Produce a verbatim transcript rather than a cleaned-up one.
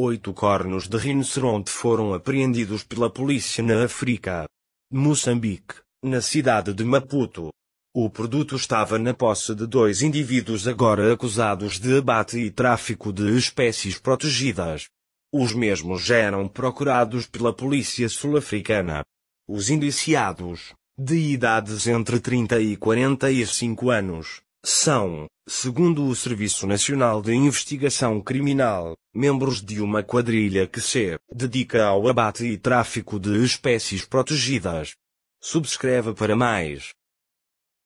Oito cornos de rinoceronte foram apreendidos pela polícia na África. Moçambique, na cidade de Maputo. O produto estava na posse de dois indivíduos agora acusados de abate e tráfico de espécies protegidas. Os mesmos já eram procurados pela polícia sul-africana. Os indiciados, de idades entre trinta e quarenta e cinco anos, são, segundo o Serviço Nacional de Investigação Criminal, membros de uma quadrilha que se dedica ao abate e tráfico de espécies protegidas. Subscreva para mais.